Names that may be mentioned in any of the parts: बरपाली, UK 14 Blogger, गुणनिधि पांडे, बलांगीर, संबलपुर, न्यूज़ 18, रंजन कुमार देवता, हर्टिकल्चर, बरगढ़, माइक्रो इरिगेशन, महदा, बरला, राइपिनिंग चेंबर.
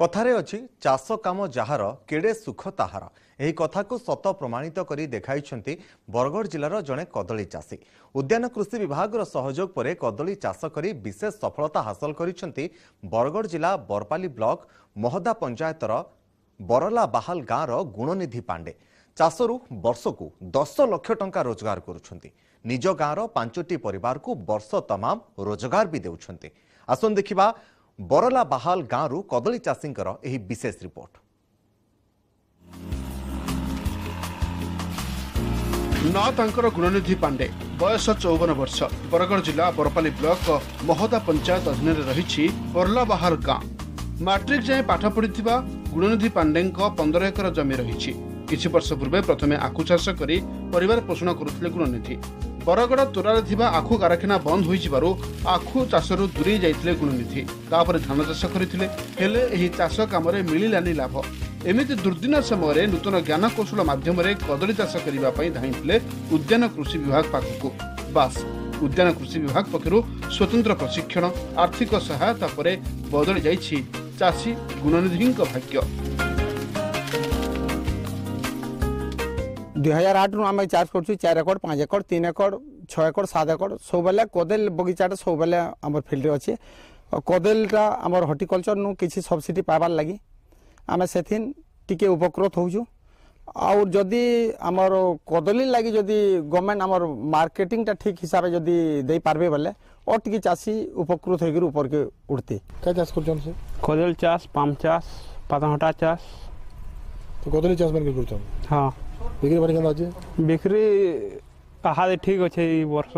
कथारे अछि चाष काम जार केड़े सुख ताहार। एही कथा को सत प्रमाणित करी देखाइछंती बरगढ़ जिलार जणे कदली चाषी। उद्यान कृषि विभाग रो सहयोग परे कदली चाष करी विशेष सफलता हासिल करिछंती बरगढ़ जिला बरपाली ब्लॉक महदा पंचायतर बरला बाहाल गाँव रो गुणनिधि पांडे। चाषरू वर्ष को 10 लाख टंका रोजगार करुछंती। निज गाँव पांचटी परिवार को वर्ष तमाम रोजगार भी देउछंती। आसन देखिबा बरला बाहाल गाँव कदली चाषींकर एही विशेष रिपोर्ट। ना तांकर गुणनिधि पांडे बयस 54 वर्ष। बरगढ़ जिला बरपाली ब्लॉक महदा पंचायत अधीन रही बरला बाहाल गाँव। मैट्रिक जाए पाठ पढ़ी गुणनिधि पांडे 15 एकर जमी रही। किछि वर्ष पूर्वे प्रथमे आखु चाष करी परिवार पोषण करुथिले गुणनिधि। बरगढ़ तोरारे थिबा आखु कारखाना बंद होई जिबारु आखु चाषरू दूरी जाइथिले गुणनिधि। तापर धान चाष करिथिले हेले एही चाष कामरे मिलिलानि लाभ। एमिति दुर्दिन समयरे नूतन ज्ञान कौशल माध्यमरे कदली चाष करिबा पई धाइथिले उद्यान कृषि विभाग पाखकु। बास उद्यान कृषि विभाग पक्षरु स्वतंत्र प्रशिक्षण आर्थिक सहायता परे बदली जाइछि चाषी गुणनिधिक भाग्य। 2008 आम चाष कर 4 एकड़ 5 एकड़ 3 एकड़ 6 एकड़ 7 एकड़ सब बेले कदल बगिचाटा सब बेले आम फिल्ड अच्छे। कदलटा आम हर्टिकल्चर नु कि सब्सिडी पाइबार लगी आम से टी उपकृत होजु। आउर जदि आमर कदली लगी जदि गवर्नमेंट आमर मार्केटिंग ठीक हिसाब से जदि दे पारबे बेले और टी चाषी उपकृत होकर ऊपर के उड़ते। क्या चाष कर कदल चाष पाम चाष पातहटा चाष कदली चाष मन कर। हाँ बिक्री बनी केना अछि? बिक्री आहा ठीक अछि। ई वर्ष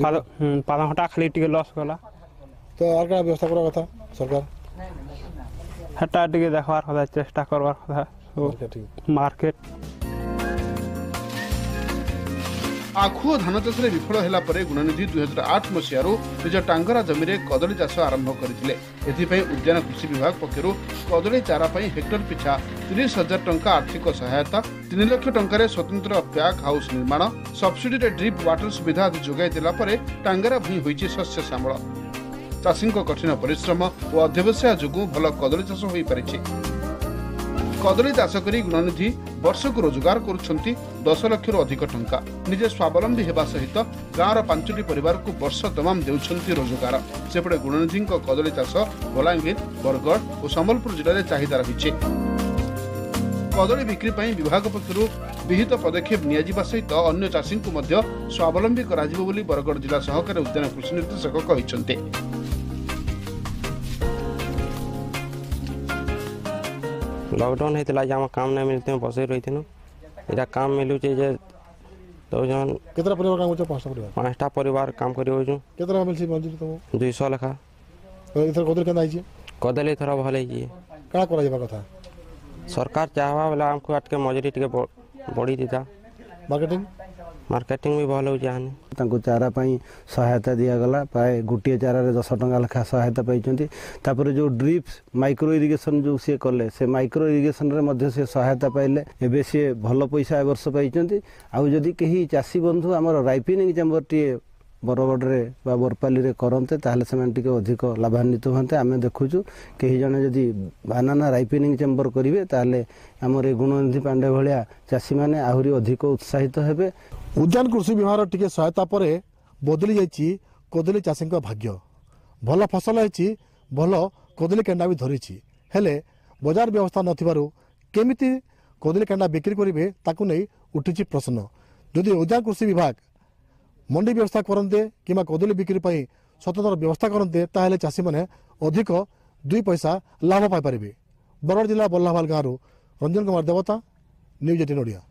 पाला हटा खाली टिके लॉस होला तो और का व्यवस्था करा कथा सरकार हटा टिके देखबार कथा चेष्टा करबार कथा सो मार्केट। आखु धान चाष रे विफल होला परे गुणनिधि 2008 मसियारो निज टांगरा जमी रे कदली चाष आरंभ करथिले। एथि पई उद्यान कृषि विभाग पक्षरु कदली चारा पई हेक्टर पिछा 30,000 टंका आर्थिक सहायता 3 लाख टंका स्वतंत्र पैक हाउस निर्माण सब्सिडी रे ड्रिप वाटर सुविधा आदि जोगाई देला परे टांगरा भई होईची शस्य श्यामल। चाषी को कठिन परिश्रम और अध्यवसाय जोगु भल कदली चाष होई परिछि। कदली चाष करी गुणनिधि वर्ष को रोजगार करुछंती 10 लाख अधिक टंका। निजे स्वावलम्बी हेबा सहित गाँवर 5टी परिवार को वर्ष तमाम देउछंती रोजगार। सेपटे गुणनिधि कदली चाष बलांगीर बरगढ़ और संबलपुर जिले चाहिदा रही। कदली बिक्री पर विभाग पक्ष विहित पदक्षेप नियाजिबा सहित अन्य चाषी को मध्य स्वावलम्बी कराजिबो बोली बरगढ़ जिला सहकारी उद्यान कृषि निर्देशक कहिसंते। लॉकडाउन होता है काम नहीं मिलते बस रही थी काम मिलू जे दो जन कितना परिवार काम हो पांचटा परिवार काम करियो जो कितना मिलसी मंजूरी तो 200 लखा इधर कदल केना आइजे कदल इधर भले जे का करा जेबा कथा सरकार चाहवा वाला हमको अटके मजूरी टिके बड़ी देता। मार्केटिंग मार्केटिंग भी भल हो जाने तांको चारा पई सहायता दिया गला प्राय गुटिया चारा रे 10 टंका लखा सहायता पाइचंती। तापर जो ड्रिप्स माइक्रो इरिगेशन जो से करले से माइक्रो इरिगेशन रे मध्ये से सहायता पाइले एबे से भल पैसा ए वर्ष पाइचंती। आउ जदी केही चासी बंधु हमर राइपिनिंग चेंबर टी बरगढ़ रे बा बरपाली रे करनते ताहले समान टिके अधिक लाभान्वित होते। आमे देखुछु केही जने जदी बनाना राइपिनिंग चेंबर करिवे ताहले हमर ए गुणनिधि पांडे भलिया चासी माने आहुरी अधिक उत्साहित हेबे। उद्यान कृषि विभाग टिके सहायता पर बदली जाइए कदली चाषी का भाग्य। भल फसल है भल कदली कैंडा भी धरी हेले बाजार व्यवस्था नमि कदली कैंडा बिक्री करेंगे ताकू नहीं उठी प्रश्न। जदि उद्यान कृषि विभाग मंडी व्यवस्था करते कि कदली बिक्री स्वतंत्र व्यवस्था करते ताहले चाषी मैंने अधिक 2 पैसा लाभ पाई पारे। बरगढ़ जिला बरला बाहाल गाँव रंजन कुमार देवता न्यूज़ 18 ओडिया।